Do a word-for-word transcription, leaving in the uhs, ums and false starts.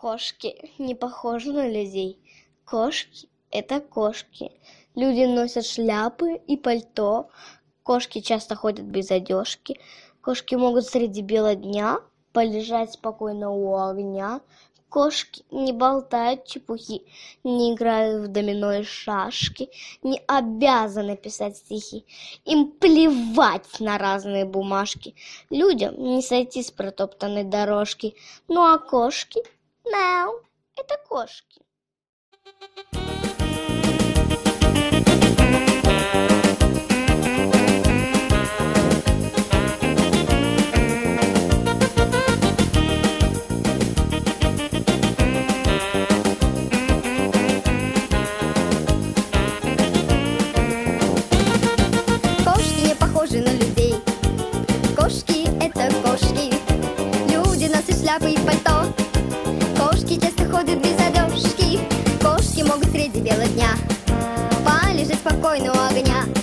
Кошки не похожи на людей. Кошки – это кошки. Люди носят шляпы и пальто. Кошки часто ходят без одежки. Кошки могут среди бела дня полежать спокойно у огня. Кошки не болтают чепухи, не играют в домино и шашки, не обязаны писать стихи. Им плевать на разные бумажки. Людям не сойти с протоптанной дорожки. Ну а кошки... мяу, это кошки. Кошки не похожи на людей. Кошки – это кошки. Люди носят шляпы и пальто. Кошки часто ходят без одежки. Кошки могут среди бела дня полежать спокойно у огня.